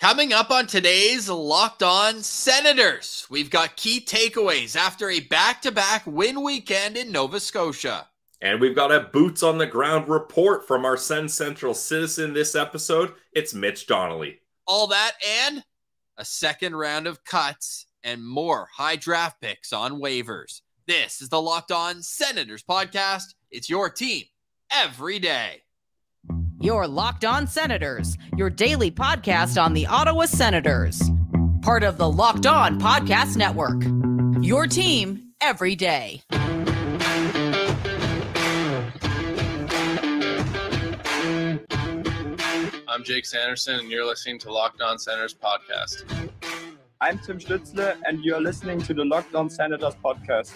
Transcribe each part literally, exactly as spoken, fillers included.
Coming up on today's Locked On Senators, we've got key takeaways after a back-to-back win weekend in Nova Scotia. And we've got a boots-on-the-ground report from our Sen Central citizen this episode. It's Mitch Donnelly. All that and a second round of cuts and more high draft picks on waivers. This is the Locked On Senators podcast. It's your team every day. Your Locked On Senators, your daily podcast on the Ottawa Senators. Part of the Locked On Podcast Network. Your team every day. I'm Jake Sanderson, and you're listening to Locked On Senators Podcast. I'm Tim Stutzle, and you're listening to the Locked On Senators Podcast.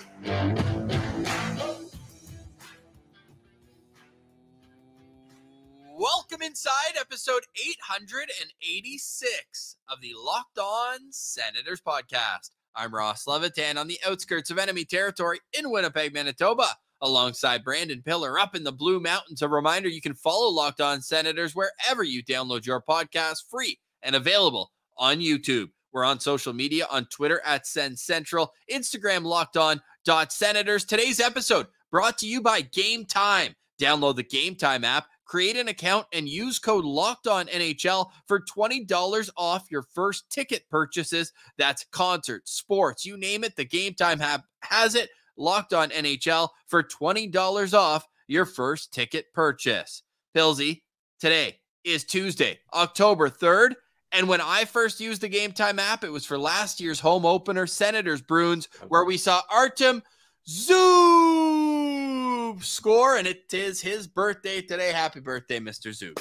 Welcome inside episode eight hundred eighty-six of the Locked On Senators podcast. I'm Ross Levitan on the outskirts of enemy territory in Winnipeg, Manitoba, alongside Brandon Piller up in the Blue Mountains. A reminder, you can follow Locked On Senators wherever you download your podcast, free and available on YouTube. We're on social media, on Twitter at Sen Central, Instagram locked on dot senators. Today's episode brought to you by Game Time. Download the Game Time app, create an account, and use code LOCKEDONNHL for twenty dollars off your first ticket purchases. That's concerts, sports, you name it. The Game Time app has it. Locked On N H L for twenty dollars off your first ticket purchase. Pilsy, today is Tuesday, October third. And when I first used the Game Time app, it was for last year's home opener, Senators Bruins, where we saw Artem Zub score, and it is his birthday today. Happy birthday, Mister Zub.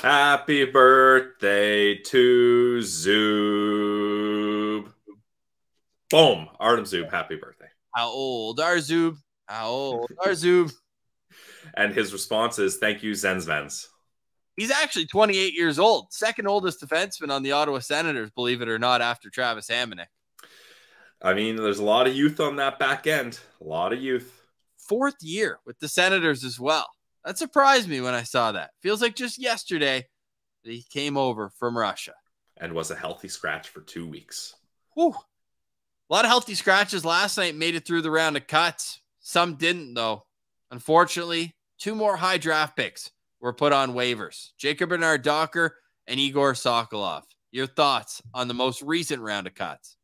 Happy birthday to Zub. Boom. Artem Zub, happy birthday. How old are Zub? How old are Zub? And his response is, thank you, Zenzvens. He's actually twenty-eight years old, second oldest defenseman on the Ottawa Senators, believe it or not, after Travis Hamonic. I mean, there's a lot of youth on that back end. A lot of youth. Fourth year with the Senators as well. That surprised me when I saw that. Feels like just yesterday that he came over from Russia. And was a healthy scratch for two weeks. Whew. A lot of healthy scratches last night, made it through the round of cuts. Some didn't, though. Unfortunately, two more high draft picks were put on waivers. Jacob Bernard-Docker and Egor Sokolov. Your thoughts on the most recent round of cuts?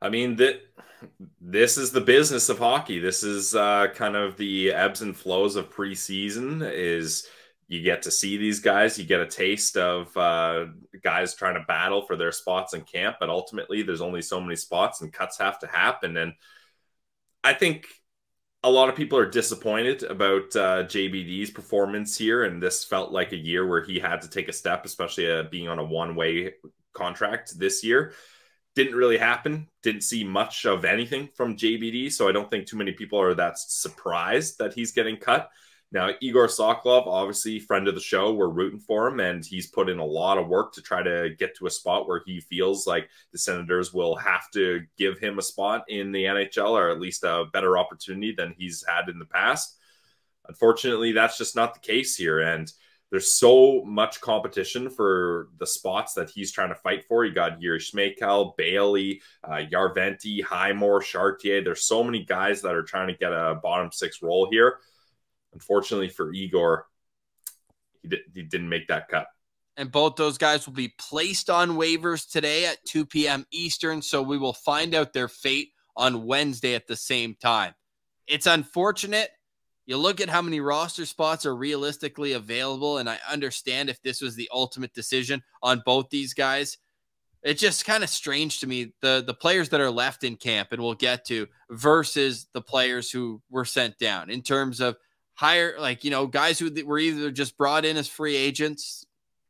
I mean, th this is the business of hockey. This is uh, kind of the ebbs and flows of preseason. Is you get to see these guys. You get a taste of uh, guys trying to battle for their spots in camp. But ultimately, there's only so many spots and cuts have to happen. And I think a lot of people are disappointed about uh, J B D's performance here. And this felt like a year where he had to take a step, especially uh, being on a one-way contract this year. Didn't really happen. Didn't see much of anything from J B D, so I don't think too many people are that surprised that he's getting cut. Now, Egor Sokolov, obviously friend of the show, we're rooting for him, and he's put in a lot of work to try to get to a spot where he feels like the Senators will have to give him a spot in the N H L, or at least a better opportunity than he's had in the past. Unfortunately, that's just not the case here, and there's so much competition for the spots that he's trying to fight for. You got Yuri Schmeikal, Bailey, uh, Yarventi, Highmore, Chartier. There's so many guys that are trying to get a bottom six role here. Unfortunately for Egor, he, di he didn't make that cut. And both those guys will be placed on waivers today at two p m Eastern, so we will find out their fate on Wednesday at the same time. It's unfortunate. You look at how many roster spots are realistically available, and I understand if this was the ultimate decision on both these guys. It's just kind of strange to me, the, the players that are left in camp, and we'll get to, versus the players who were sent down in terms of higher, like, you know, guys who were either just brought in as free agents,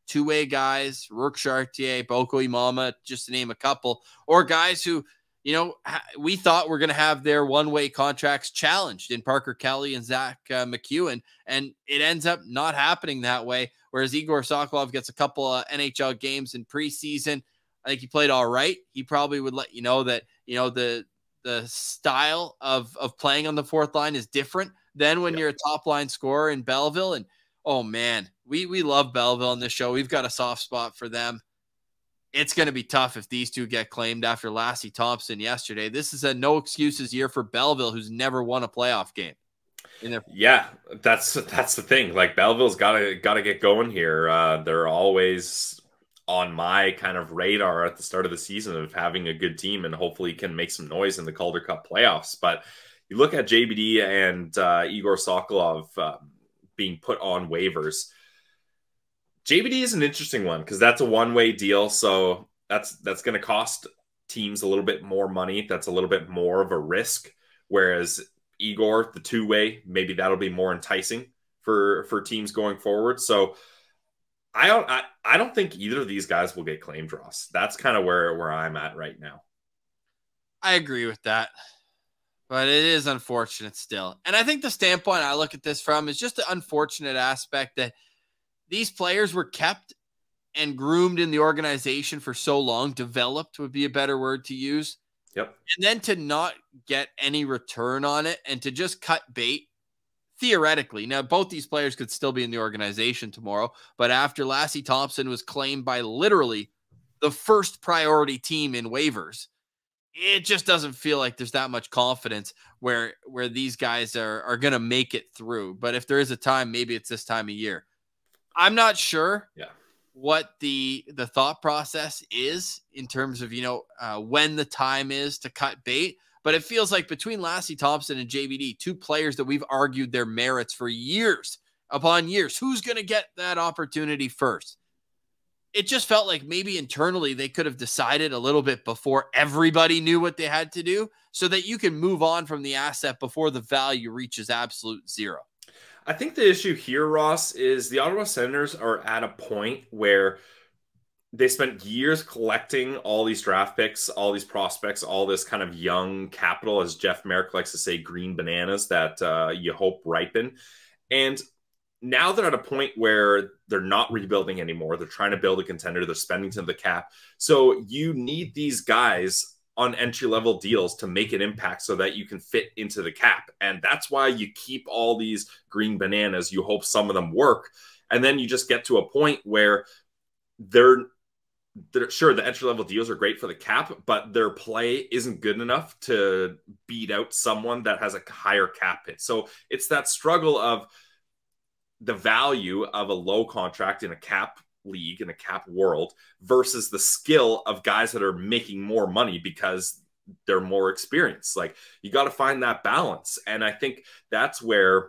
two-way guys, Rourke Chartier, Boko Imama, just to name a couple, or guys who, you know, we thought we're going to have their one-way contracts challenged in Parker Kelly and Zach uh, MacEwen, and it ends up not happening that way, whereas Egor Sokolov gets a couple of N H L games in preseason. I think he played all right. He probably would let you know that, you know, the the style of, of playing on the fourth line is different than when yeah. you're a top-line scorer in Belleville. And, oh, man, we, we love Belleville on this show. We've got a soft spot for them. it's going to be tough if these two get claimed after Lassi Thomson yesterday. This is a no excuses year for Belleville, who's never won a playoff game. In their yeah, that's that's the thing. Like Belleville's got to got to get going here. Uh, they're always on my kind of radar at the start of the season of having a good team and hopefully can make some noise in the Calder Cup playoffs. But you look at J B D and uh, Egor Sokolov uh, being put on waivers. J B D is an interesting one because that's a one-way deal, so that's that's going to cost teams a little bit more money. That's a little bit more of a risk. Whereas Egor, the two-way, maybe that'll be more enticing for for teams going forward. So I don't I, I don't think either of these guys will get claimed, Ross. That's kind of where where I'm at right now. I agree with that, but it is unfortunate still. And I think the standpoint I look at this from is just the unfortunate aspect that these players were kept and groomed in the organization for so long. Developed would be a better word to use. Yep. And then to not get any return on it and to just cut bait, theoretically. Now, both these players could still be in the organization tomorrow, but after Lassi Thomson was claimed by literally the first priority team in waivers, it just doesn't feel like there's that much confidence where, where these guys are, are going to make it through. But if there is a time, maybe it's this time of year. I'm not sure yeah. what the the thought process is in terms of, you know, uh, when the time is to cut bait, but it feels like between Lassi Thomson and J B D, two players that we've argued their merits for years upon years, who's going to get that opportunity first? It just felt like maybe internally they could have decided a little bit before everybody knew what they had to do so that you can move on from the asset before the value reaches absolute zero. I think the issue here, Ross, is the Ottawa Senators are at a point where they spent years collecting all these draft picks, all these prospects, all this kind of young capital, as Jeff Merrick likes to say, green bananas that uh, you hope ripen. And now they're at a point where they're not rebuilding anymore. They're trying to build a contender. They're spending to the cap. So you need these guys on entry-level deals to make an impact so that you can fit into the cap. And that's why you keep all these green bananas. You hope some of them work. And then you just get to a point where they're, they're sure, the entry-level deals are great for the cap, but their play isn't good enough to beat out someone that has a higher cap hit. So it's that struggle of the value of a low contract in a cap league, in a cap world, versus the skill of guys that are making more money because they're more experienced. Like, you got to find that balance. And I think that's where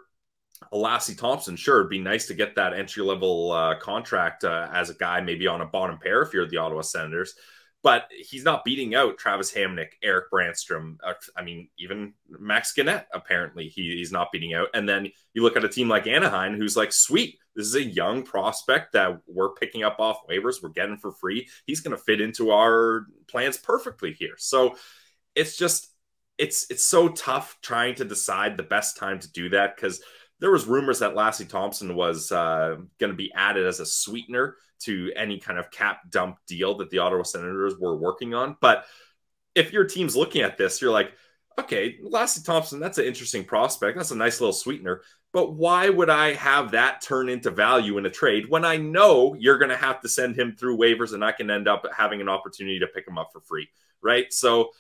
Lassi Thomson, sure, it'd be nice to get that entry-level uh, contract uh, as a guy maybe on a bottom pair if you're the Ottawa Senators, but he's not beating out Travis Hamonic, Erik Brännström. Uh, I mean, even Max Guénette, apparently, he, he's not beating out. And then you look at a team like Anaheim, who's like, sweet, this is a young prospect that we're picking up off waivers. We're getting for free. He's going to fit into our plans perfectly here. So it's just, it's it's so tough trying to decide the best time to do that, because there was rumors that Lassi Thomson was uh, going to be added as a sweetener to any kind of cap dump deal that the Ottawa Senators were working on. But if your team's looking at this, you're like, okay, Lassi Thomson, that's an interesting prospect. That's a nice little sweetener. But why would I have that turn into value in a trade when I know you're going to have to send him through waivers and I can end up having an opportunity to pick him up for free, right? So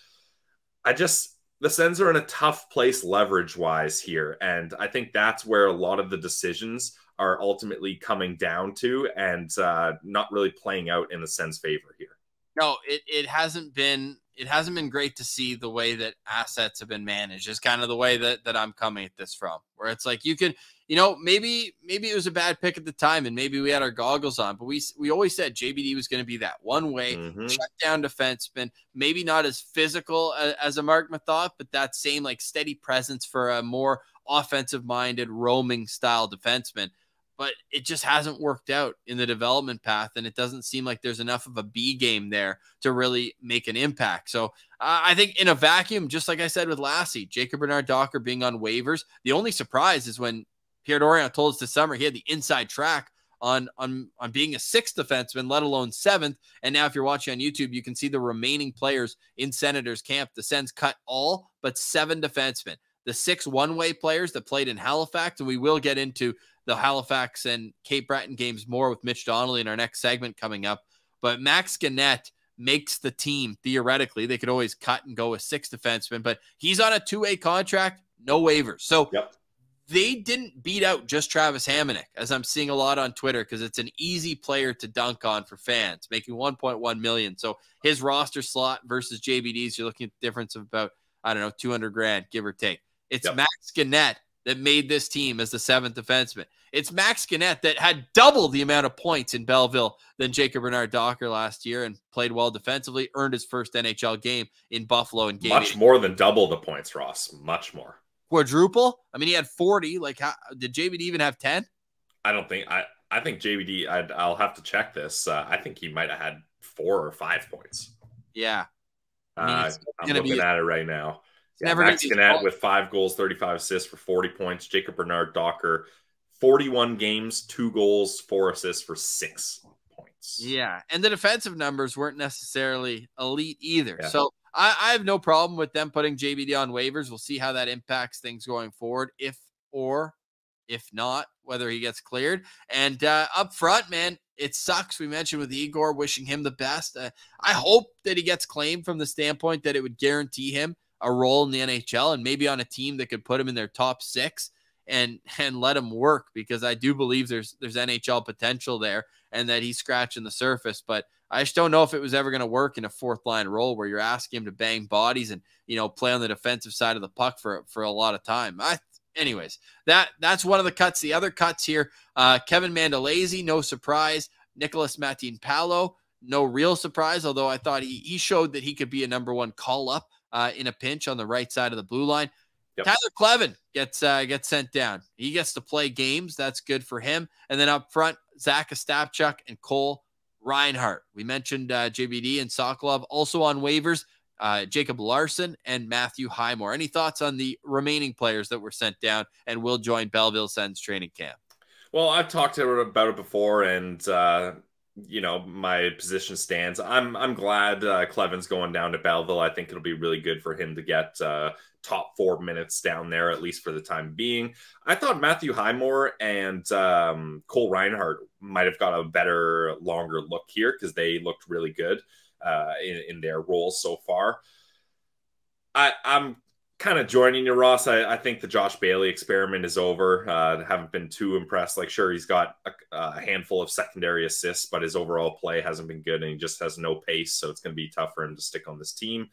I just, the Sens are in a tough place leverage-wise here. And I think that's where a lot of the decisions are ultimately coming down to, and uh, not really playing out in the Sens' favor here. No, it, it hasn't been it hasn't been great to see the way that assets have been managed. It's kind of the way that, that I'm coming at this from, where it's like you can, you know, maybe maybe it was a bad pick at the time and maybe we had our goggles on, but we we always said J B D was going to be that one-way, mm-hmm. shut-down defenseman, maybe not as physical as, as a Mark Method, but that same like steady presence for a more offensive-minded, roaming-style defenseman. But it just hasn't worked out in the development path, and it doesn't seem like there's enough of a B game there to really make an impact. So uh, I think in a vacuum, just like I said with Lassi, Jacob Bernard-Docker being on waivers, the only surprise is when Pierre Dorion told us this summer he had the inside track on, on, on being a sixth defenseman, let alone seventh. And now if you're watching on YouTube, you can see the remaining players in Senators camp. The Sens cut all but seven defensemen. The six one-way players that played in Halifax, and we will get into the Halifax and Cape Breton games more with Mitch Donnelly in our next segment coming up. But Max Guénette makes the team theoretically. They could always cut and go with six defensemen, but he's on a two-way contract, no waivers. So yep. They didn't beat out just Travis Hamonic, as I'm seeing a lot on Twitter, because it's an easy player to dunk on for fans, making one point one million dollars. So his roster slot versus J B D's, you're looking at the difference of about, I don't know, two hundred grand, give or take. It's yep. Max Guénette that made this team as the seventh defenseman. It's Max Guénette that had double the amount of points in Belleville than Jacob Bernard-Docker last year and played well defensively, earned his first N H L game in Buffalo. And much more than double the points, Ross. Much more. Quadruple? I mean, he had forty. Like, how, did J B D even have ten? I don't think. I, I think J B D, I'd, I'll have to check this. Uh, I think he might have had four or five points. Yeah. I mean, uh, I'm gonna looking be, at it right now. Yeah, never Max Guénette with five goals, thirty-five assists for forty points. Jacob Bernard-Docker, forty-one games, two goals, four assists for six points. Yeah, and the defensive numbers weren't necessarily elite either. Yeah. So I, I have no problem with them putting J B D on waivers. We'll see how that impacts things going forward, if or if not, whether he gets cleared. And uh, up front, man, it sucks. We mentioned with Egor, wishing him the best. Uh, I hope that he gets claimed from the standpoint that it would guarantee him a role in the N H L and maybe on a team that could put him in their top six and and let him work, because I do believe there's there's N H L potential there and that he's scratching the surface. But I just don't know if it was ever going to work in a fourth line role where you're asking him to bang bodies and, you know, play on the defensive side of the puck for, for a lot of time. I, anyways, that that's one of the cuts. The other cuts here, uh, Kevin Mandelazy, no surprise. Nicolas Matin-Palo, no real surprise, although I thought he, he showed that he could be a number one call-up uh, in a pinch on the right side of the blue line. Yep. Tyler Clevin gets uh, gets sent down. He gets to play games. That's good for him. And then up front, Zach Ostapchuk and Cole Reinhart. We mentioned uh, J B D and Sokolov also on waivers. Uh, Jacob Larson and Matthew Highmore. Any thoughts on the remaining players that were sent down and will join Belleville Sens training camp? Well, I've talked about it before, and uh, you know, my position stands. I'm I'm glad uh, Clevin's going down to Belleville. I think it'll be really good for him to get uh, top four minutes down there, at least for the time being. I thought Matthew Highmore and um, Cole Reinhart might have got a better, longer look here because they looked really good uh, in, in their roles so far. I, I'm kind of joining you, Ross. I, I think the Josh Bailey experiment is over. Uh, haven't been too impressed. Like, sure, he's got a, a handful of secondary assists, but his overall play hasn't been good, and he just has no pace, so it's going to be tough for him to stick on this team.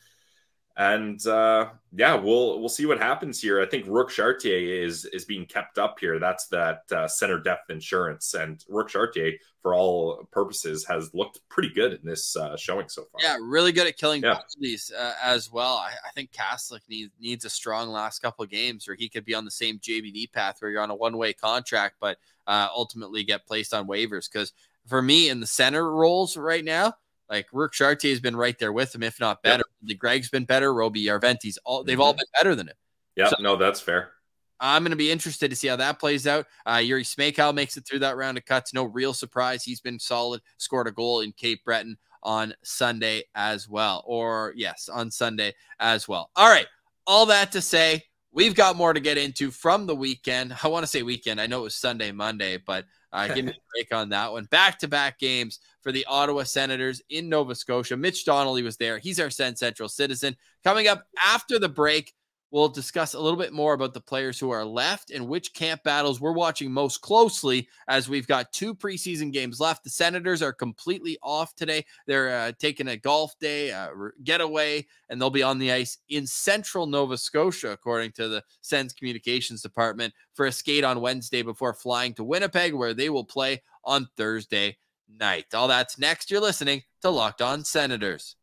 And uh, yeah, we'll we'll see what happens here. I think Rourke Chartier is is being kept up here. That's that uh, center depth insurance, and Rourke Chartier, for all purposes, has looked pretty good in this uh, showing so far. Yeah, really good at killing penalties yeah. uh, as well. I, I think Kaslick needs needs a strong last couple of games, or he could be on the same J B D path where you're on a one way contract, but uh, ultimately get placed on waivers. Because for me, in the center roles right now, like Rourke Chartier has been right there with him, if not better. Yep. The Greg's been better. Roby Yarventi's all they've mm-hmm. all been better than him. Yeah, so, no, that's fair. I'm going to be interested to see how that plays out. Uh, Yuri Schmeikal makes it through that round of cuts. No real surprise. He's been solid. Scored a goal in Cape Breton on Sunday as well. Or yes, on Sunday as well. All right. All that to say, we've got more to get into from the weekend. I want to say weekend. I know it was Sunday, Monday, but Uh, give me a break on that one. Back-to-back games for the Ottawa Senators in Nova Scotia. Mitch Donnelly was there. He's our Sen Central citizen. Coming up after the break, we'll discuss a little bit more about the players who are left and which camp battles we're watching most closely, as we've got two preseason games left. The Senators are completely off today. They're uh, taking a golf day, uh, getaway, and they'll be on the ice in central Nova Scotia, according to the Sens Communications Department, for a skate on Wednesday before flying to Winnipeg, where they will play on Thursday night. All that's next. You're listening to Locked On Senators.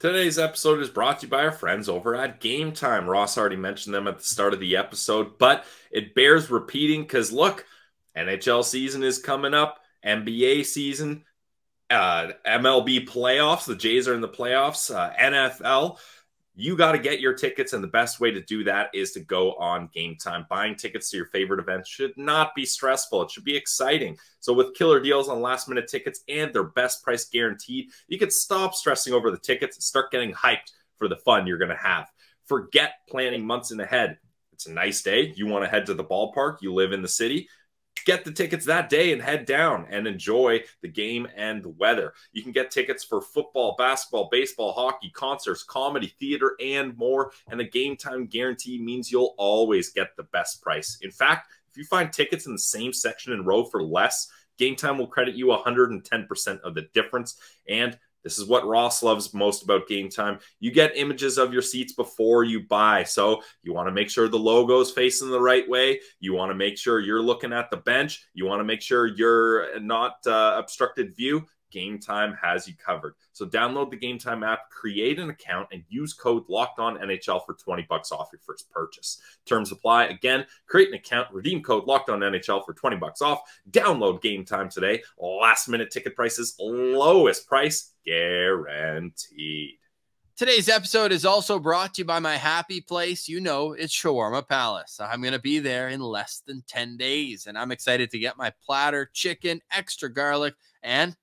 Today's episode is brought to you by our friends over at Game Time. Ross already mentioned them at the start of the episode, but it bears repeating because, look, N H L season is coming up, N B A season, uh, M L B playoffs, the Jays are in the playoffs, uh, N F L. You got to get your tickets, and the best way to do that is to go on Game Time. Buying tickets to your favorite events should not be stressful. It should be exciting. So with killer deals on last-minute tickets and their best price guaranteed, you can stop stressing over the tickets and start getting hyped for the fun you're going to have. Forget planning months in ahead. It's a nice day. You want to head to the ballpark. You live in the city. Get the tickets that day and head down and enjoy the game and the weather. You can get tickets for football, basketball, baseball, hockey, concerts, comedy, theater, and more. And the Game Time guarantee means you'll always get the best price. In fact, if you find tickets in the same section and row for less, Game Time will credit you one hundred ten percent of the difference. And this is what Ross loves most about Game Time. You get images of your seats before you buy. So you want to make sure the logo is facing the right way. You want to make sure you're looking at the bench. You want to make sure you're not uh, obstructed view. Game Time has you covered. So download the Game Time app, create an account, and use code LOCKEDONNHL for twenty bucks off your first purchase. Terms apply. Again, create an account, redeem code LOCKEDONNHL for twenty bucks off. Download Game Time today. Last minute ticket prices, lowest price guaranteed. Today's episode is also brought to you by my happy place. You know, it's Shawarma Palace. I'm going to be there in less than ten days, and I'm excited to get my platter, chicken, extra garlic, and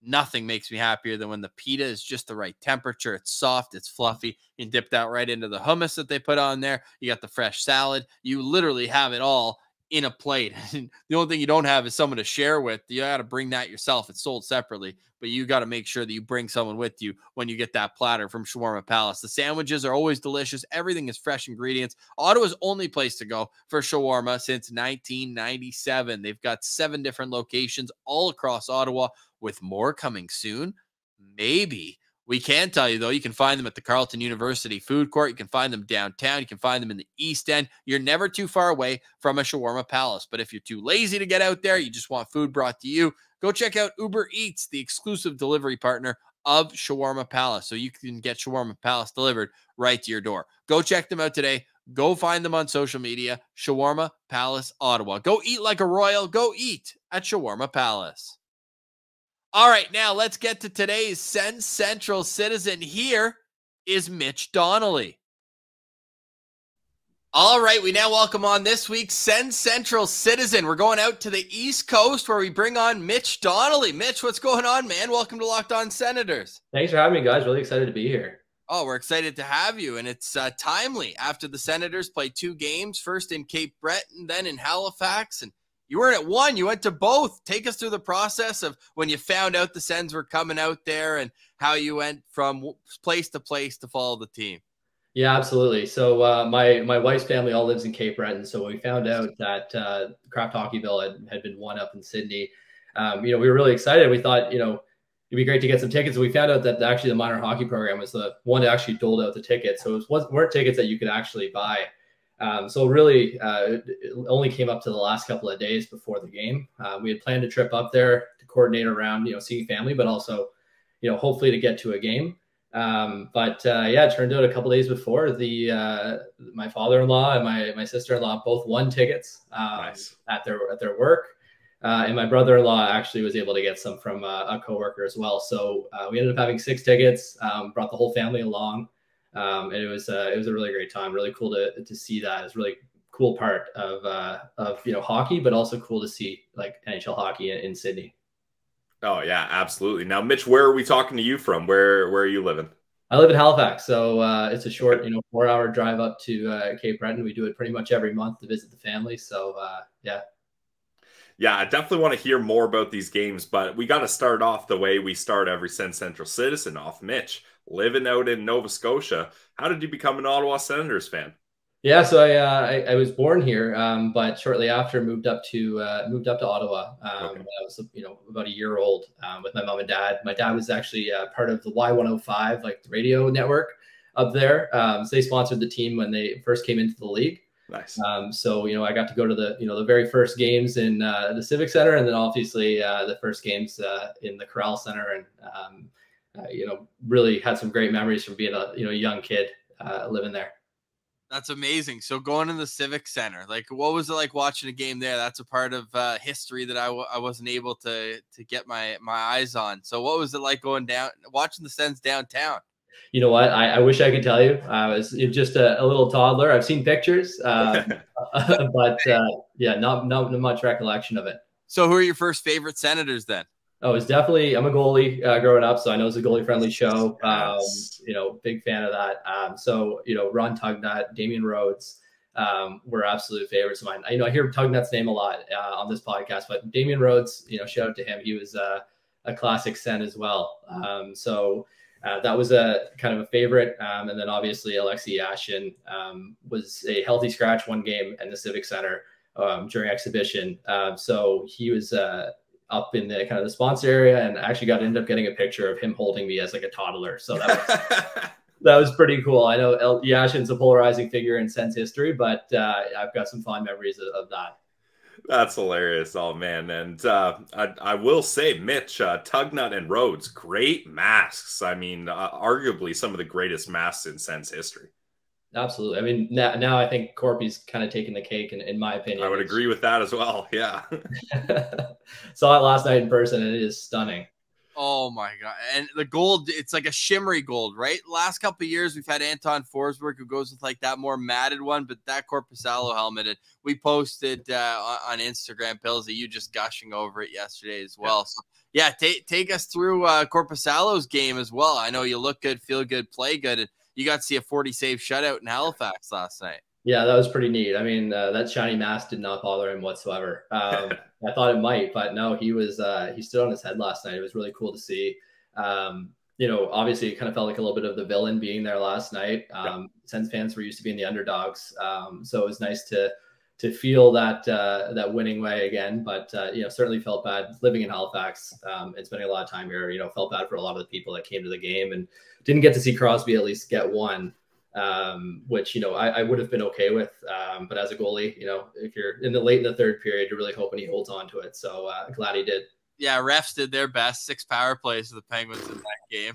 nothing makes me happier than when the pita is just the right temperature. It's soft, it's fluffy, and dipped out right into the hummus that they put on there. You got the fresh salad. You literally have it all in a plate. The only thing you don't have is someone to share with. You got to bring that yourself. It's sold separately, but you got to make sure that you bring someone with you when you get that platter from Shawarma Palace. The sandwiches are always delicious. Everything is fresh ingredients. Ottawa's only place to go for shawarma since nineteen ninety-seven. They've got seven different locations all across Ottawa, with more coming soon. Maybe. We can tell you, though, you can find them at the Carleton University Food Court. You can find them downtown. You can find them in the East End. You're never too far away from a Shawarma Palace. But if you're too lazy to get out there, you just want food brought to you, go check out Uber Eats, the exclusive delivery partner of Shawarma Palace. So you can get Shawarma Palace delivered right to your door. Go check them out today. Go find them on social media, Shawarma Palace Ottawa. Go eat like a royal. Go eat at Shawarma Palace. All right, now let's get to today's Sen Central Citizen. Here is Mitch Donnelly. All right, we now welcome on this week's Sen Central Citizen. We're going out to the East Coast where we bring on Mitch Donnelly. Mitch, what's going on, man? Welcome to Locked On Senators. Thanks for having me, guys. Really excited to be here. Oh, we're excited to have you, and it's uh, timely after the Senators play two games, first in Cape Breton, then in Halifax, and you weren't at one. You went to both. Take us through the process of when you found out the Sens were coming out there and how you went from place to place to follow the team. Yeah, absolutely. So uh, my my wife's family all lives in Cape Breton. So when we found out that uh, Craft Hockeyville had, had been won up in Sydney, um, you know, we were really excited. We thought, you know, it'd be great to get some tickets. And we found out that actually the minor hockey program was the one that actually doled out the tickets. So it was, weren't tickets that you could actually buy. Um, so really, uh, it only came up to the last couple of days before the game. Uh, we had planned a trip up there to coordinate around, you know, seeing family, but also, you know, hopefully to get to a game. Um, but uh, yeah, it turned out a couple of days before the uh, my father-in-law and my my sister-in-law both won tickets um, nice. at their at their work, uh, and my brother-in-law actually was able to get some from uh, a coworker as well. So uh, we ended up having six tickets. Um, brought the whole family along. Um, and it was, uh, it was a really great time. Really cool to, to see that. It's a really cool part of, uh, of, you know, hockey, but also cool to see like N H L hockey in, in Sydney. Oh yeah, absolutely. Now, Mitch, where are we talking to you from? Where, where are you living? I live in Halifax. So, uh, it's a short, you know, four hour drive up to, uh, Cape Breton. We do it pretty much every month to visit the family. So, uh, yeah. Yeah, I definitely want to hear more about these games, but we got to start off the way we start every Sen Central Citizen off. Mitch, living out in Nova Scotia, how did you become an Ottawa Senators fan? Yeah, so I uh, I, I was born here, um, but shortly after moved up to uh, moved up to Ottawa. Um, okay. When I was, you know, about a year old um, with my mom and dad. My dad was actually uh, part of the Y one oh five, like the radio network up there. Um, so they sponsored the team when they first came into the league. Nice. Um, so, you know, I got to go to the, you know, the very first games in uh, the Civic Center, and then obviously uh, the first games uh, in the Corral Center. And, um, uh, you know, really had some great memories from being a, you know, young kid uh, living there. That's amazing. So going to the Civic Center, like what was it like watching a game there? That's a part of uh, history that I, w I wasn't able to to get my, my eyes on. So what was it like going down, watching the Sens downtown? You know what? I, I wish I could tell you. I was just a, a little toddler. I've seen pictures, um, but uh, yeah, not, not much recollection of it. So who are your first favorite Senators then? Oh, it's definitely, I'm a goalie uh, growing up, so I know it's a goalie-friendly show. Um, you know, big fan of that. Um, so, you know, Ron Tugnut, Damian Rhodes, um, were absolute favorites of mine. I, you know, I hear Tugnut's name a lot uh, on this podcast, but Damian Rhodes, you know, shout out to him. He was uh, a classic Sen as well. Um, so uh, that was a kind of a favorite. Um, and then obviously Alexei Yashin um, was a healthy scratch one game at the Civic Center um, during exhibition. Uh, so he was uh, up in the kind of the sponsor area, and I actually got ended up getting a picture of him holding me as like a toddler. So that was... That was pretty cool. I know El- Yashin's a polarizing figure in Sens history, but uh, I've got some fond memories of, of that. That's hilarious. Oh, man. And uh, I, I will say, Mitch, uh, Tugnut and Rhodes, great masks. I mean, uh, arguably some of the greatest masks in Sens history. Absolutely. I mean, now, now I think Corpy's kind of taking the cake, in, in my opinion. I would agree with that as well. Yeah. Saw it last night in person, and it is stunning. Oh, my God. And the gold, it's like a shimmery gold, right? Last couple of years, we've had Anton Forsberg, who goes with like that more matted one, but that Korpisalo helmet, and we posted uh, on Instagram, Pills, that you just gushing over it yesterday as well. Yeah. So, yeah, take take us through uh, Korpisalo's game as well. I know you look good, feel good, play good, and you got to see a forty-save shutout in Halifax last night. Yeah, that was pretty neat. I mean, uh, that shiny mask did not bother him whatsoever. Um, I thought it might, but no, he was, uh, he stood on his head last night. It was really cool to see. Um, you know, obviously it kind of felt like a little bit of the villain being there last night. Um, yeah. Sens fans were used to being the underdogs. Um, so it was nice to, to feel that, uh, that winning way again, but, uh, you know, certainly felt bad living in Halifax um, and spending a lot of time here. You know, felt bad for a lot of the people that came to the game and didn't get to see Crosby at least get one. Um, which, you know, I, I would have been okay with. Um, but as a goalie, you know, if you're in the late in the third period, you're really hoping he holds on to it. So uh, glad he did. Yeah, refs did their best. Six power plays for the Penguins in that game.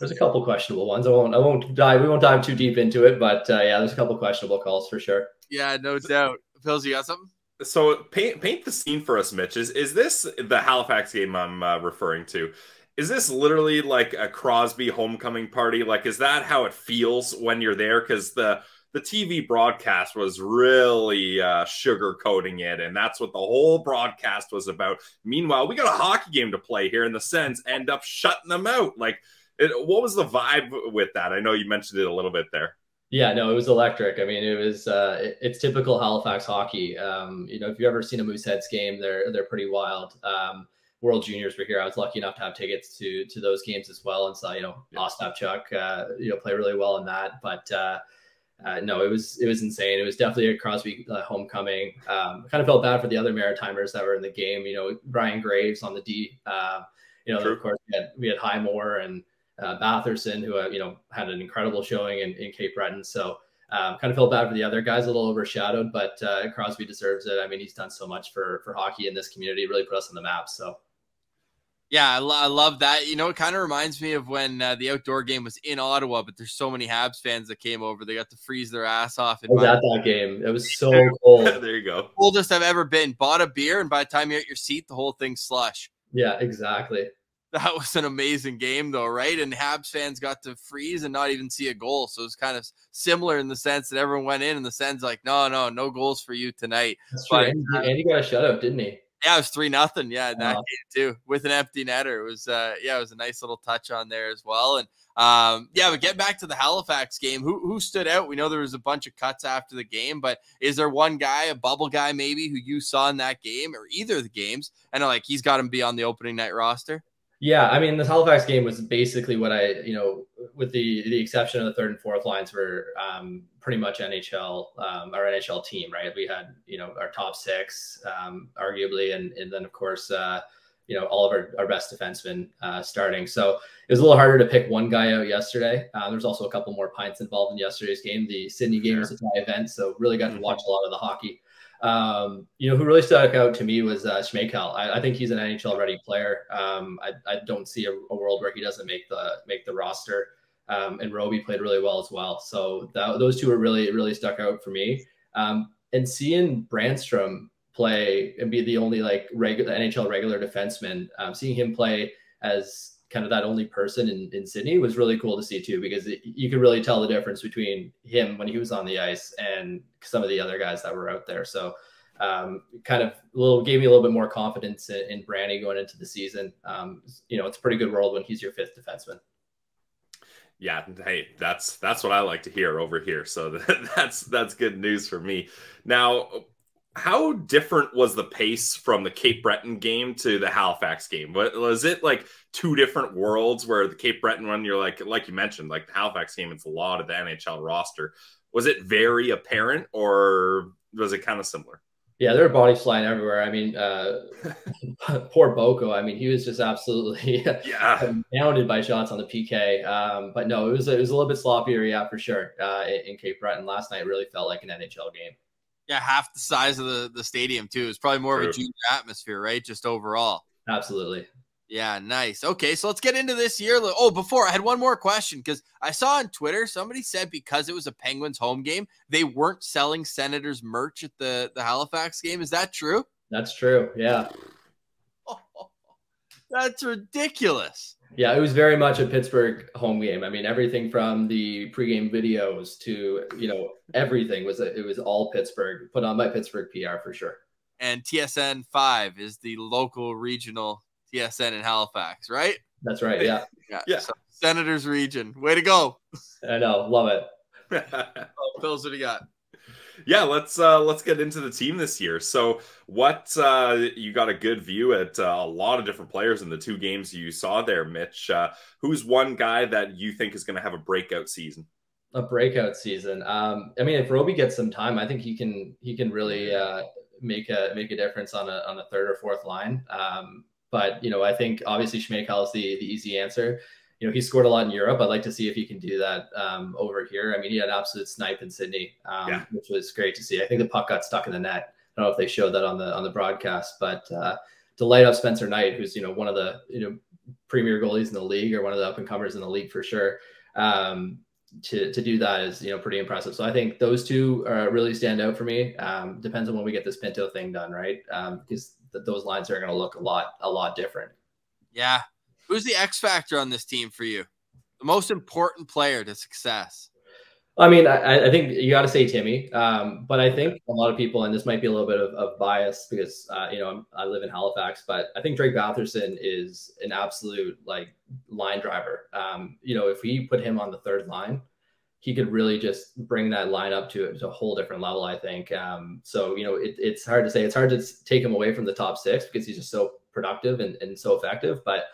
There's a couple questionable ones. I won't I won't dive. We won't dive too deep into it. But uh, yeah, there's a couple questionable calls for sure. Yeah, no doubt. Pills, you got something? So paint, paint the scene for us, Mitch. Is, is this the Halifax game I'm uh, referring to? Is this literally like a Crosby homecoming party? Like, is that how it feels when you're there? Because the, the T V broadcast was really uh, sugarcoating it, and that's what the whole broadcast was about. Meanwhile, we got a hockey game to play here, and the Sens end up shutting them out. Like, it, what was the vibe with that? I know you mentioned it a little bit there. Yeah, no, it was electric. I mean, it was uh, it, it's typical Halifax hockey. Um, you know, if you've ever seen a Mooseheads game, they're they're pretty wild. Um, World Juniors were here. I was lucky enough to have tickets to to those games as well, and saw, you know, yeah. Ostapchuk uh, you know, play really well in that. But uh, uh, no, it was it was insane. It was definitely a Crosby uh, homecoming. Um, kind of felt bad for the other Maritimers that were in the game. You know, Brian Graves on the D. Uh, you know, sure. Of course we had we had Highmore and uh, Batherson, who uh, you know, had an incredible showing in, in Cape Breton. So um, kind of felt bad for the other guys, a little overshadowed, but uh, Crosby deserves it. I mean, he's done so much for for hockey in this community. Really put us on the map. So. Yeah, I, lo- I love that. You know, it kind of reminds me of when uh, the outdoor game was in Ottawa, but there's so many Habs fans that came over. They got to freeze their ass off. I was at that game. It was so cold. There you go. Coldest I've ever been. Bought a beer, and by the time you're at your seat, the whole thing's slush. Yeah, exactly. That was an amazing game, though, right? And Habs fans got to freeze and not even see a goal. So it's kind of similar in the sense that everyone went in, and the Sens like, no, no, no goals for you tonight. That's but, true. And he got a shutout, didn't he? Yeah, it was three nothing. Yeah, in that wow. game too, with an empty netter. It was uh, yeah, it was a nice little touch on there as well. And um, yeah, but get back to the Halifax game. Who who stood out? We know there was a bunch of cuts after the game, but is there one guy, a bubble guy maybe, who you saw in that game or either of the games, and like he's got to be on the opening night roster? Yeah, I mean, this Halifax game was basically what I, you know, with the the exception of the third and fourth lines were um, pretty much N H L, um, our N H L team, right? We had, you know, our top six, um, arguably, and and then, of course, uh, you know, all of our, our best defensemen uh, starting. So it was a little harder to pick one guy out yesterday. Uh, there was also a couple more pints involved in yesterday's game. The Sydney game sure. was a tie event, so really got to watch a lot of the hockey. Um, you know, who really stuck out to me was uh, Schmeikal. I, I think he's an N H L ready player. Um, I, I don't see a, a world where he doesn't make the make the roster. Um, and Roby played really well as well. So that, those two were really really stuck out for me. Um, and seeing Brännström play and be the only like regular N H L regular defenseman, um, seeing him play as kind of that only person in, in Sydney was really cool to see too, because it, you could really tell the difference between him when he was on the ice and some of the other guys that were out there. So um, kind of little gave me a little bit more confidence in, in Branny going into the season. Um, you know, it's a pretty good world when he's your fifth defenseman. Yeah, hey, that's that's what I like to hear over here. So that, that's that's good news for me. Now, how different was the pace from the Cape Breton game to the Halifax game? Was it like two different worlds where the Cape Breton one, you're like, like you mentioned, like the Halifax game, it's a lot of the N H L roster. Was it very apparent or was it kind of similar? Yeah, there are bodies flying everywhere. I mean, uh, poor Boko. I mean, he was just absolutely yeah. pounded by shots on the P K. Um, but no, it was, it was a little bit sloppier, yeah, for sure, uh, in Cape Breton. Last night really felt like an N H L game. Yeah, half the size of the, the stadium, too. It's probably more True. of a junior atmosphere, right? Just overall. Absolutely. Yeah, nice. Okay, so let's get into this year. Oh, before, I had one more question because I saw on Twitter, somebody said because it was a Penguins home game, they weren't selling Senators merch at the, the Halifax game. Is that true? That's true, yeah. Oh, that's ridiculous. Yeah, it was very much a Pittsburgh home game. I mean, everything from the pregame videos to, you know, everything was, it was all Pittsburgh, put on by Pittsburgh P R for sure. And T S N five is the local regional T S N in Halifax, right? That's right. Yeah. Yeah. yeah. So, Senators region. Way to go. I know. Love it. Oh, Phil's, what do you got? Yeah, let's uh, let's get into the team this year. So what uh, you got a good view at uh, a lot of different players in the two games you saw there, Mitch. Uh, who's one guy that you think is going to have a breakout season? A breakout season. Um, I mean, if Roby gets some time, I think he can he can really uh, make a make a difference on a on a third or fourth line. Um, But, you know, I think obviously Schmeikal is the, the easy answer. You know, he scored a lot in Europe. I'd like to see if he can do that um, over here. I mean, he had an absolute snipe in Sydney, um, yeah. which was great to see. I think the puck got stuck in the net. I don't know if they showed that on the on the broadcast, but uh, to light up Spencer Knight, who's, you know, one of the, you know, premier goalies in the league or one of the up-and-comers in the league for sure, um, to, to do that is, you know, pretty impressive. So I think those two uh, really stand out for me. Um, depends on when we get this Pinto thing done, right? Um, because that those lines are going to look a lot, a lot different. Yeah. Who's the X factor on this team for you? The most important player to success? I mean, I, I think you got to say Timmy, um, but I think a lot of people, and this might be a little bit of, of bias because, uh, you know, I'm, I live in Halifax, but I think Drake Batherson is an absolute like line driver. Um, you know, if we put him on the third line, he could really just bring that line up to, to a whole different level, I think. Um, so, you know, it, it's hard to say. It's hard to take him away from the top six because he's just so productive and, and so effective. But,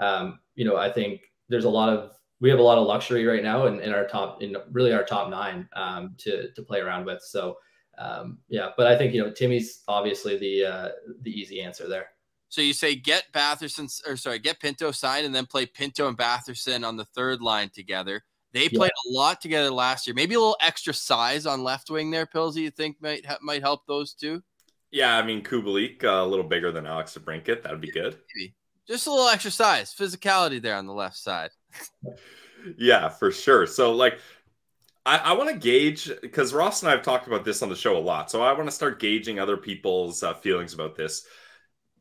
um, you know, I think there's a lot of, we have a lot of luxury right now in, in our top, in really our top nine um, to, to play around with. So, um, yeah, but I think, you know, Timmy's obviously the, uh, the easy answer there. So you say get Batherson, or sorry, get Pinto signed and then play Pinto and Batherson on the third line together. They played yeah. a lot together last year. Maybe a little extra size on left wing there, Pilsy, you think might might help those two? Yeah, I mean, Kubalik, uh, a little bigger than Alex DeBrincat. That would be good. Maybe. Just a little extra size, physicality there on the left side. Yeah, for sure. So, like, I, I want to gauge, because Ross and I have talked about this on the show a lot, so I want to start gauging other people's uh, feelings about this.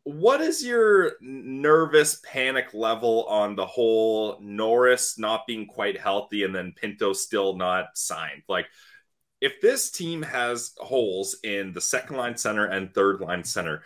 What is your nervous panic level on the whole Norris not being quite healthy and then Pinto still not signed? Like, if this team has holes in the second line center and third line center,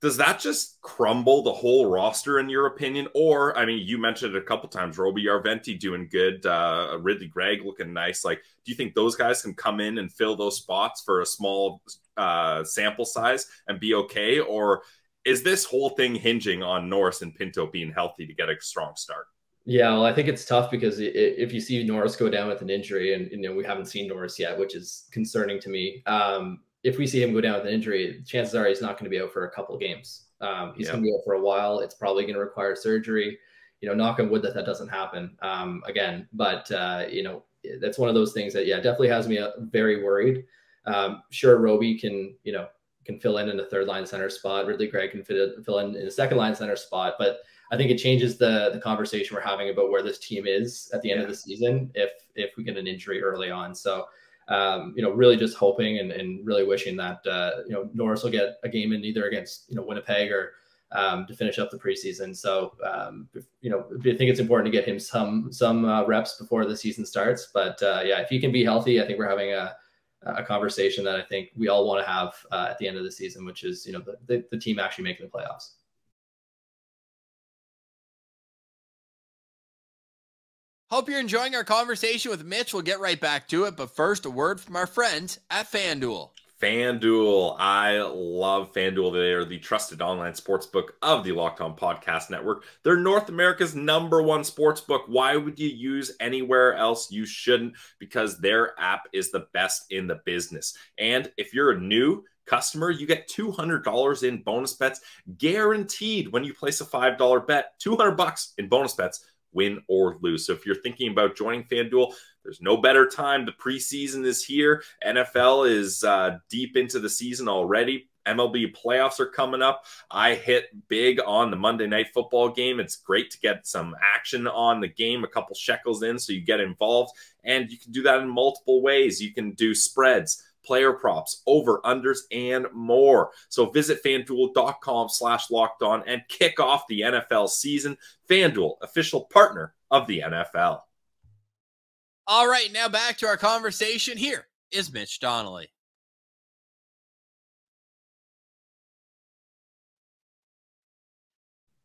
does that just crumble the whole roster in your opinion? Or, I mean, you mentioned it a couple times, Roby Arventi doing good, uh, Ridley Gregg looking nice. Like, do you think those guys can come in and fill those spots for a small uh, sample size and be okay? Or is this whole thing hinging on Norris and Pinto being healthy to get a strong start? Yeah, well, I think it's tough because it, if you see Norris go down with an injury, and you know we haven't seen Norris yet, which is concerning to me. Um, if we see him go down with an injury, chances are he's not going to be out for a couple of games. Um, he's yeah. going to be out for a while. It's probably going to require surgery. You know, knock on wood that that doesn't happen um, again. But uh, you know, that's one of those things that yeah, definitely has me very worried. Um, sure, Roby can you know. can fill in in a third line center spot. Ridley Gregg can fit, fill in in a second line center spot. But I think it changes the the conversation we're having about where this team is at the end yeah. of the season if if we get an injury early on. So, um, you know, really just hoping and, and really wishing that, uh, you know, Norris will get a game in either against, you know, Winnipeg or um, to finish up the preseason. So, um, you know, I think it's important to get him some some uh, reps before the season starts. But, uh, yeah, if he can be healthy, I think we're having a a conversation that I think we all want to have uh, at the end of the season, which is, you know, the, the, the team actually making the playoffs. Hope you're enjoying our conversation with Mitch. We'll get right back to it. But first, a word from our friends at FanDuel. FanDuel. I love FanDuel. They are the trusted online sportsbook of the Locked On Podcast Network. They're North America's number one sportsbook. Why would you use anywhere else? You shouldn't, because their app is the best in the business. And if you're a new customer, you get two hundred dollars in bonus bets guaranteed when you place a five dollar bet. two hundred bucks in bonus bets, win or lose. So if you're thinking about joining FanDuel, there's no better time. The preseason is here. N F L is uh, deep into the season already. M L B playoffs are coming up. I hit big on the Monday Night Football game. It's great to get some action on the game, a couple shekels in, so you get involved. And you can do that in multiple ways. You can do spreads, player props, over, unders, and more. So visit FanDuel.com slash locked on and kick off the N F L season. FanDuel, official partner of the N F L. All right, now back to our conversation. Here is Mitch Donnelly.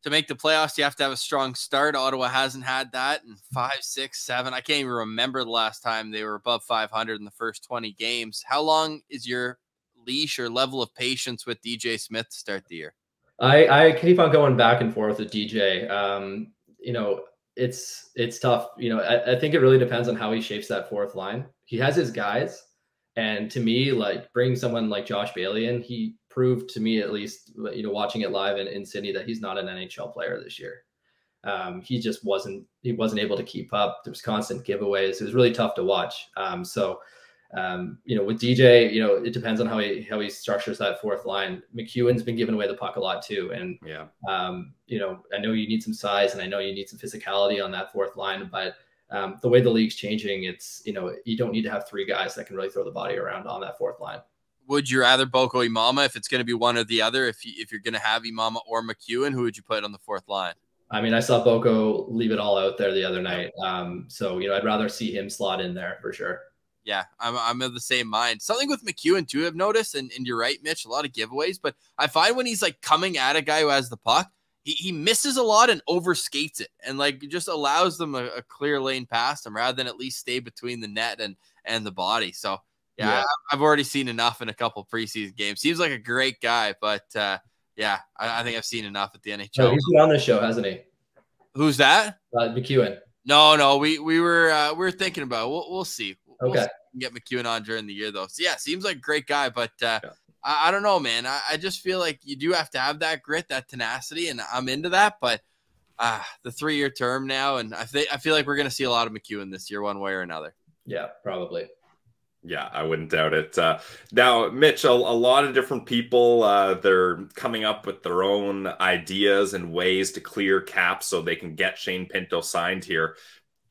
To make the playoffs, you have to have a strong start. Ottawa hasn't had that in five, six, seven. I can't even remember the last time they were above five hundred in the first twenty games. How long is your leash or level of patience with D J Smith to start the year? I, I keep on going back and forth with D J. Um, you know, it's it's tough. You know, I, I think it really depends on how he shapes that fourth line. He has his guys. And to me, like bringing someone like Josh Bailey in, he proved to me, at least, you know, watching it live in, in Sydney, that he's not an N H L player this year. Um, he just wasn't, he wasn't able to keep up. There was constant giveaways. It was really tough to watch. Um, so, um, you know, with D J, you know, it depends on how he, how he structures that fourth line. MacEwen's been giving away the puck a lot too. And, yeah. um, you know, I know you need some size and I know you need some physicality on that fourth line, but um, the way the league's changing, it's, you know, you don't need to have three guys that can really throw the body around on that fourth line. Would you rather Boko Imama if it's going to be one or the other? If, you, if you're going to have Imama or MacEwen, who would you put on the fourth line? I mean, I saw Boko leave it all out there the other night. Um, so, you know, I'd rather see him slot in there for sure. Yeah, I'm, I'm of the same mind. Something with MacEwen too, I've noticed, and, and you're right, Mitch, a lot of giveaways. But I find when he's like coming at a guy who has the puck, he, he misses a lot and overskates it and like just allows them a, a clear lane past him rather than at least stay between the net and, and the body. So, Yeah, yeah, I've already seen enough in a couple preseason games. Seems like a great guy, but uh, yeah, I, I think I've seen enough at the N H L. Oh, he's been on this show, hasn't he? Who's that? Uh, MacEwen. No, no, we we were uh, we were thinking about it. We'll we'll see. We'll okay, see if we can get MacEwen on during the year though. So yeah, seems like a great guy, but uh, yeah. I, I don't know, man. I, I just feel like you do have to have that grit, that tenacity, and I'm into that. But uh, the three-year term now, and I think I feel like we're gonna see a lot of MacEwen this year, one way or another. Yeah, probably. Yeah, I wouldn't doubt it. Uh, now, Mitch, a, a lot of different people, uh, they're coming up with their own ideas and ways to clear caps so they can get Shane Pinto signed here.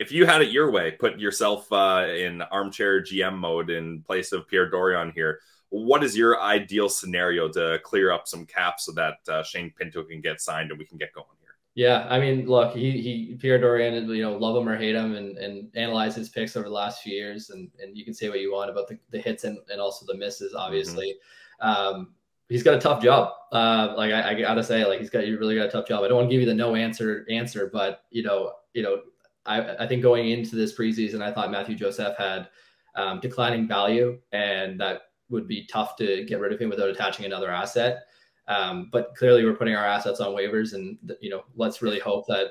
If you had it your way, put yourself uh, in armchair G M mode in place of Pierre Dorion here, what is your ideal scenario to clear up some caps so that uh, Shane Pinto can get signed and we can get going here? Yeah, I mean, look, he, he Pierre Dorion, you know, love him or hate him, and, and analyze his picks over the last few years, and, and you can say what you want about the, the hits and, and also the misses, obviously. Mm-hmm. um, he's got a tough job. Uh, like, I, I got to say, like, he's got, you really got a tough job. I don't want to give you the no answer answer, but, you know, you know, I, I think going into this preseason, I thought Matthew Joseph had um, declining value, and that would be tough to get rid of him without attaching another asset. Um, but clearly we're putting our assets on waivers, and, you know, let's really hope that,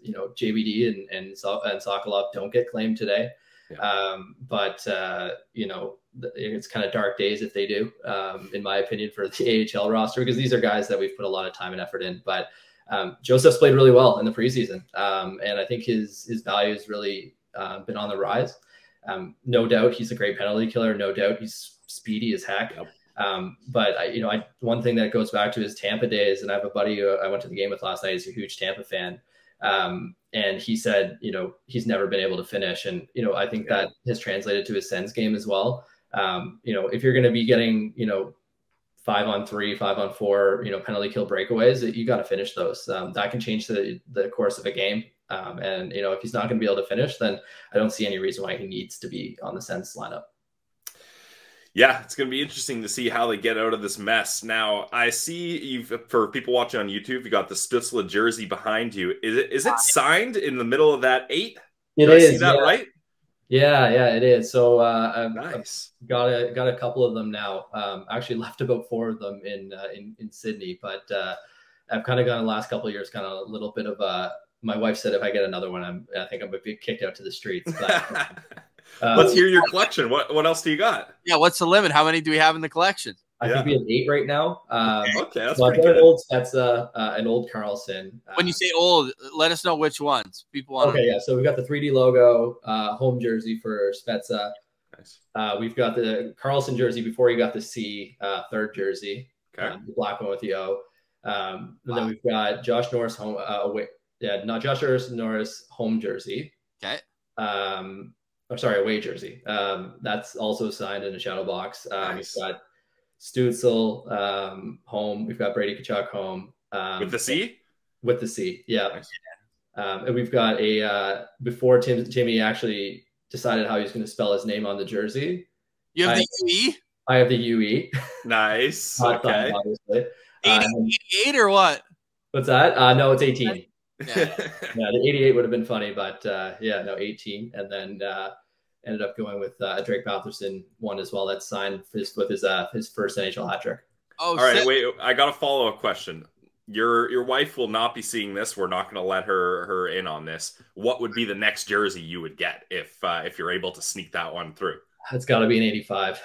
you know, J B D and, and, so and Sokolov don't get claimed today. Yeah. Um, but, uh, you know, it's kind of dark days if they do, um, in my opinion, for the A H L roster, because these are guys that we've put a lot of time and effort in, but, um, Joseph's played really well in the preseason. Um, and I think his, his value has really, uh, been on the rise. Um, no doubt he's a great penalty killer. No doubt he's speedy as heck. Yep. Um, but I, you know, I, one thing that goes back to is Tampa days. And I have a buddy who I went to the game with last night. He's a huge Tampa fan. Um, and he said, you know, he's never been able to finish. And, you know, I think that has translated to his Sens game as well. Um, you know, if you're going to be getting, you know, five on three, five on four, you know, penalty kill breakaways, you got to finish those. Um, that can change the, the course of a game. Um, and, you know, if he's not going to be able to finish, then I don't see any reason why he needs to be on the Sens lineup. Yeah, it's going to be interesting to see how they get out of this mess. Now, I see you've, for people watching on YouTube, you got the Stutzle jersey behind you. Is it is it signed in the middle of that eight? It Did is I see that yeah. right? Yeah, yeah, it is. So uh, I've, nice. I've got a got a couple of them now. Um, actually, left about four of them in uh, in in Sydney, but uh, I've kind of gone the last couple of years, kind of a little bit of a. My wife said if I get another one, I'm I think I'm gonna be kicked out to the streets. But, um, let's hear your collection. What what else do you got? Yeah, what's the limit? How many do we have in the collection? I yeah. think we have eight right now. Um, okay, that's so pretty good. An old Setsa, uh, an old Karlsson. Uh, when you say old, let us know which ones people want. Okay, yeah. So we've got the three D logo, uh, home jersey for Spezza. Nice. Uh, we've got the Karlsson jersey before he got the C, uh, third jersey, okay. um, the black one with the O. Um, wow. And then we've got Josh Norris home. Uh, away, yeah, not Josh Norris home jersey. Okay. Um, I'm sorry, away jersey. Um, that's also signed in a shadow box. Um, nice. We've got Stutzle, um, home. We've got Brady Kachuk home. Um, with the C? With the C, yeah. Nice. Um, and we've got a, uh, before Tim, Timmy actually decided how he was going to spell his name on the jersey. You have I, the U E? I have the U E. Nice. Hot okay. Thumb, obviously. eighty-eight um, or what? What's that? Uh, no, it's eighteen. Yeah, yeah, the eighty-eight would have been funny, but uh, yeah, no, eighteen. And then... Uh, ended up going with uh, a Drake Batherson one as well. That's signed his, with his uh, his first N H L hat trick. Oh, all right, wait. I got a follow up question. Your your wife will not be seeing this. We're not going to let her her in on this. What would be the next jersey you would get if uh, if you're able to sneak that one through? It's got to be an eighty-five.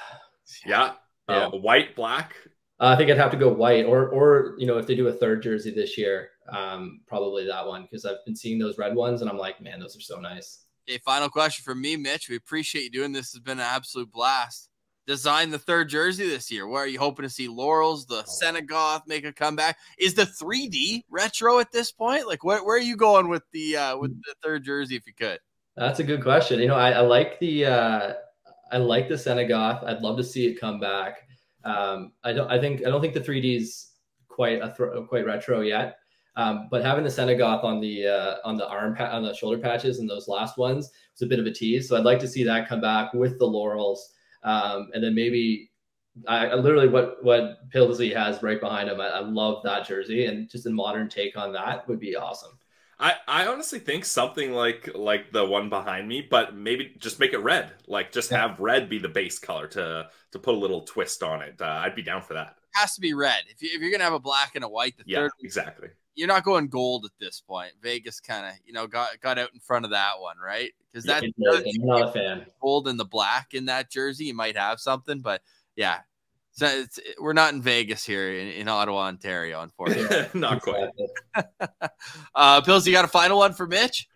Yeah, yeah. Uh, white, black. Uh, I think I'd have to go white, or or you know, if they do a third jersey this year, um, probably that one, because I've been seeing those red ones and I'm like, man, those are so nice. Okay, final question from me, Mitch. We appreciate you doing this. It's been an absolute blast. Design the third jersey this year. Where are you hoping to see Laurels, the Senegoth make a comeback? Is the three D retro at this point? Like, where, where are you going with the uh, with the third jersey if you could? That's a good question. You know, I, I like the uh, I like the Senegoth. I'd love to see it come back. Um, I don't. I think I don't think the three D's quite a th quite retro yet. Um, but having the Senegoth on the uh, on the arm on the shoulder patches and those last ones was a bit of a tease. So I'd like to see that come back with the Laurels, um, and then maybe I, I literally what what Pillsy has right behind him. I, I love that jersey, and just a modern take on that would be awesome. I, I honestly think something like like the one behind me, but maybe just make it red. Like just yeah. have red be the base color to to put a little twist on it. Uh, I'd be down for that. It has to be red if you, if you're gonna have a black and a white. The yeah, third exactly. You're not going gold at this point. Vegas kind of, you know, got got out in front of that one, right? Because that's yeah, I'm not a fan. Gold and the black in that jersey, you might have something, but yeah, so it's, it's we're not in Vegas here in, in Ottawa, Ontario, unfortunately. Not quite. uh, Pills, you got a final one for Mitch?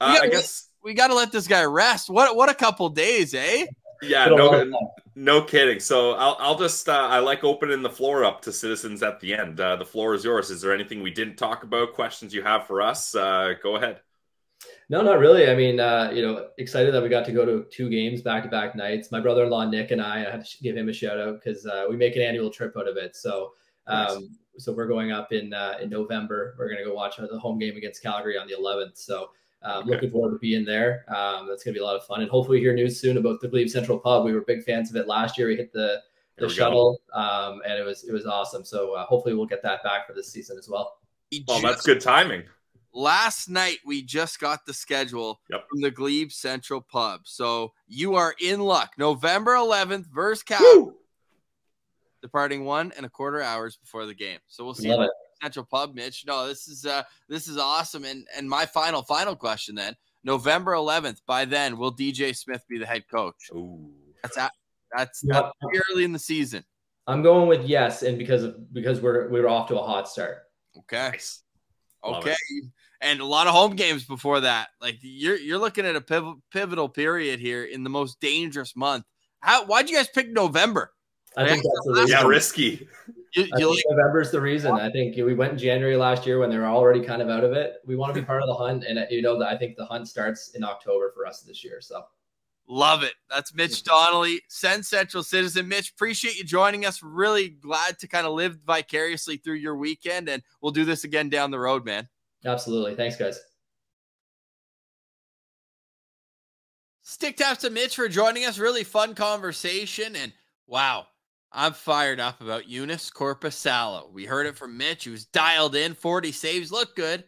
Uh, gotta, I guess we, we got to let this guy rest. What what a couple days, eh? Yeah, no, no kidding. So I'll, I'll just, uh, I like opening the floor up to citizens at the end. Uh, the floor is yours. Is there anything we didn't talk about, questions you have for us? Uh, go ahead. No, not really. I mean, uh, you know, excited that we got to go to two games back-to-back nights. My brother-in-law, Nick, and I, I have to give him a shout out because uh, we make an annual trip out of it. So, um, nice. So we're going up in, uh, in November. We're going to go watch the home game against Calgary on the eleventh. So, Um, okay. Looking forward to being there. Um, that's going to be a lot of fun. And hopefully hear news soon about the Glebe Central Pub. We were big fans of it last year. We hit the, the shuttle, um, and it was it was awesome. So uh, hopefully we'll get that back for this season as well. Well, just, that's good timing. Last night we just got the schedule yep. from the Glebe Central Pub. So you are in luck. November eleventh versus Cal. Departing one and a quarter hours before the game. So we'll see you. Central Pub, Mitch. No, this is uh this is awesome. And and my final final question then, November eleventh. By then, will D J Smith be the head coach? Ooh, that's at, that's yeah. that's early in the season. I'm going with yes, and because of because we're we were off to a hot start. Okay, nice. Okay, and a lot of home games before that. Like you're you're looking at a piv pivotal period here in the most dangerous month. How why'd you guys pick November? I think that's the reason. Yeah, risky. You, I think November's the reason. I think we went in January last year when they were already kind of out of it. We want to be part of the hunt, and you know, I think the hunt starts in October for us this year. So, love it. That's Mitch Donnelly, Sen Central citizen. Mitch, appreciate you joining us. Really glad to kind of live vicariously through your weekend, and we'll do this again down the road, man. Absolutely. Thanks, guys. Stick taps to Mitch for joining us. Really fun conversation, and wow. I'm fired up about Joonas Korpisalo. We heard it from Mitch, who's dialed in. forty saves look good.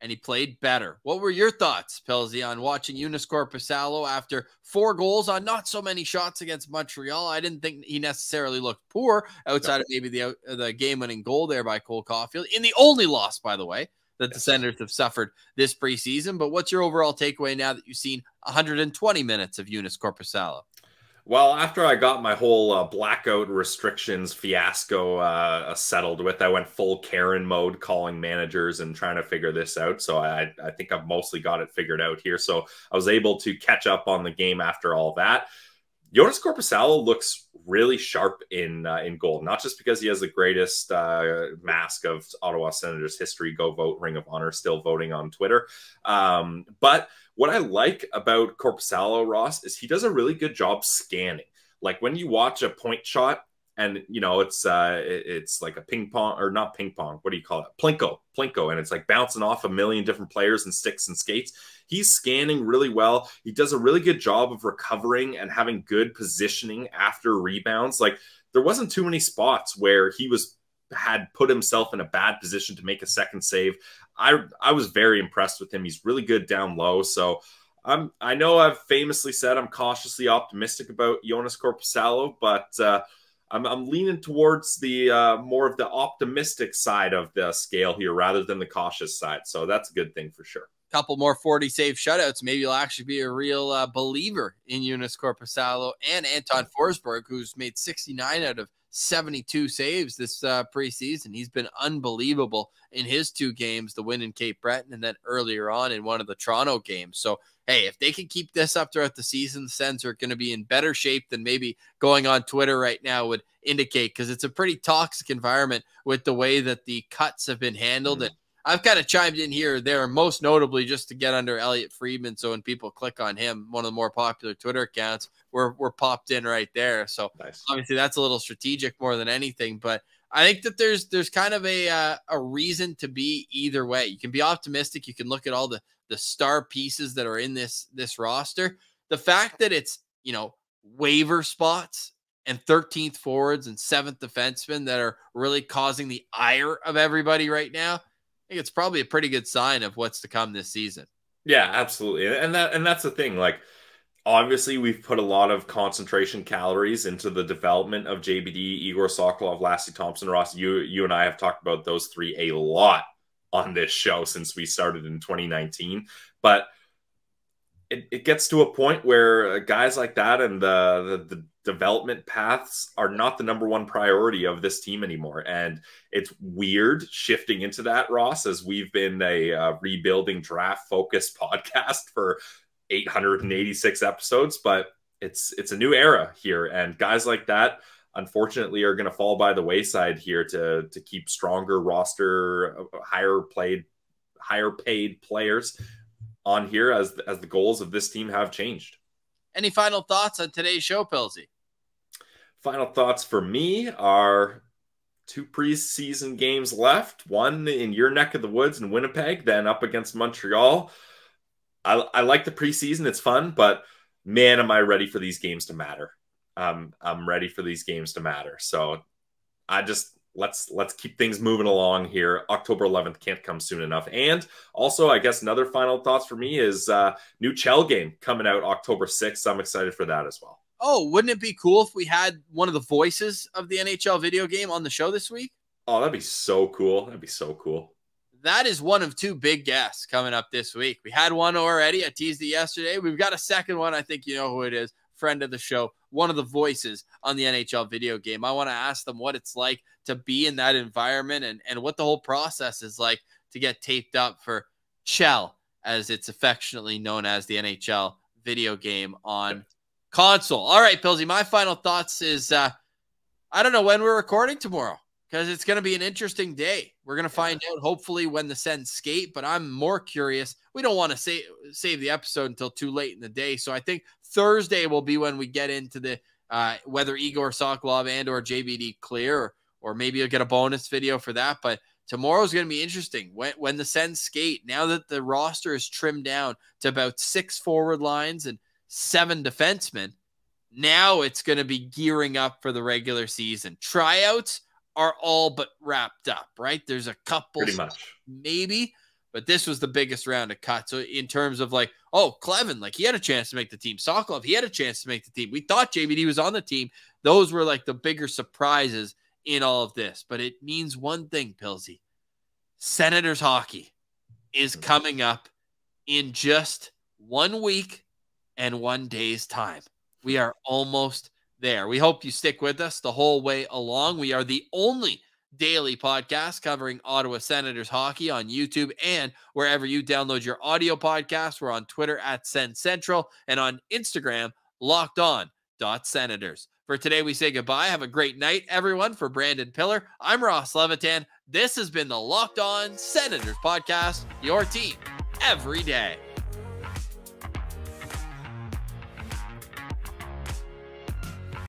and he played better. What were your thoughts, Pilsy, on watching Joonas Korpisalo after four goals on not so many shots against Montreal? I didn't think he necessarily looked poor outside no. of maybe the the game-winning goal there by Cole Caulfield, in the only loss, by the way, that yes. the Senators have suffered this preseason. But what's your overall takeaway now that you've seen one hundred twenty minutes of Joonas Korpisalo? Well, after I got my whole uh, blackout restrictions fiasco uh, settled with, I went full Karen mode, calling managers and trying to figure this out. So I, I think I've mostly got it figured out here. So I was able to catch up on the game after all that. Joonas Korpisalo looks really sharp in uh, in goal, not just because he has the greatest uh, mask of Ottawa Senators history. Go vote, Ring of Honor, still voting on Twitter. Um, but what I like about Korpisalo, Ross, is he does a really good job scanning. Like when you watch a point shot, and you know it's uh, it's like a ping pong, or not ping pong, what do you call it? Plinko, plinko, and it's like bouncing off a million different players and sticks and skates. He's scanning really well. He does a really good job of recovering and having good positioning after rebounds. Like there wasn't too many spots where he was had put himself in a bad position to make a second save. I I was very impressed with him. He's really good down low. So I'm I know I've famously said I'm cautiously optimistic about Joonas Korpisalo, but uh, I'm I'm leaning towards the uh, more of the optimistic side of the scale here rather than the cautious side. So that's a good thing for sure. Couple more forty save shutouts. Maybe you'll actually be a real uh, believer in Joonas Korpisalo. And Anton Forsberg, who's made sixty-nine out of seventy-two saves this uh, preseason. He's been unbelievable in his two games, the win in Cape Breton and then earlier on in one of the Toronto games. So, hey, if they can keep this up throughout the season, the Sens are going to be in better shape than maybe going on Twitter right now would indicate, because it's a pretty toxic environment with the way that the cuts have been handled. Mm. And I've kind of chimed in here or there, most notably just to get under Elliot Friedman. So when people click on him, one of the more popular Twitter accounts, we're, we're popped in right there. So nice. Obviously that's a little strategic more than anything, but I think that there's there's kind of a uh, a reason to be either way. You can be optimistic. You can look at all the the star pieces that are in this this roster. The fact that it's, you know, waiver spots and thirteenth forwards and seventh defensemen that are really causing the ire of everybody right now, I think it's probably a pretty good sign of what's to come this season. Yeah, absolutely. And that and that's the thing. Like, obviously, we've put a lot of concentration calories into the development of J B D, Egor Sokolov, Lassi Thomson, Ross. You, you and I have talked about those three a lot on this show since we started in twenty nineteen. But it, it gets to a point where guys like that and the the, the development paths are not the number one priority of this team anymore. And it's weird shifting into that, Ross, as we've been a uh, rebuilding draft focused podcast for eight hundred eighty-six episodes, but it's, it's a new era here. And guys like that, unfortunately, are going to fall by the wayside here to, to keep stronger roster, higher played, higher paid players on here as, as the goals of this team have changed. Any final thoughts on today's show, Pilsy? Final thoughts for me are two preseason games left. One in your neck of the woods in Winnipeg, then up against Montreal. I, I like the preseason. It's fun, but man, am I ready for these games to matter. Um, I'm ready for these games to matter. So I just... Let's let's keep things moving along here. October eleventh can't come soon enough. And also, I guess another final thoughts for me is uh, new Chell game coming out October sixth. I'm excited for that as well. Oh, wouldn't it be cool if we had one of the voices of the N H L video game on the show this week? Oh, that'd be so cool. That'd be so cool. That is one of two big guests coming up this week. We had one already. I teased it yesterday. We've got a second one. I think you know who it is. Friend of the show, one of the voices on the N H L video game. I want to ask them what it's like to be in that environment and, and what the whole process is like to get taped up for Chell, as it's affectionately known as, the N H L video game on console. All right, Pilsy, my final thoughts is uh, I don't know when we're recording tomorrow, because it's going to be an interesting day. We're going to find out, hopefully, when the Sens skate, but I'm more curious. We don't want to save, save the episode until too late in the day, so I think Thursday will be when we get into the uh, whether Egor Sokolov and or J B D clear, or, or maybe you'll get a bonus video for that, but tomorrow's going to be interesting. When, when the Sens skate, now that the roster is trimmed down to about six forward lines and seven defensemen, now it's going to be gearing up for the regular season. Tryouts are all but wrapped up, right? There's a couple, pretty much, maybe, But this was the biggest round of cuts. So in terms of like, oh, Clevin, like he had a chance to make the team. Sokolov, he had a chance to make the team. We thought J B D was on the team. Those were like the bigger surprises in all of this. But it means one thing, Pilsy. Senators hockey is coming up in just one week and one day's time. We are almost there. We hope you stick with us the whole way along. We are the only daily podcast covering Ottawa Senators hockey on YouTube and wherever you download your audio podcast. We're on Twitter at Sen Central and on Instagram, locked on dot senators. For today, we say goodbye. Have a great night, everyone. For Brandon Piller, I'm Ross Levitan. This has been the Locked On Senators podcast, your team every day.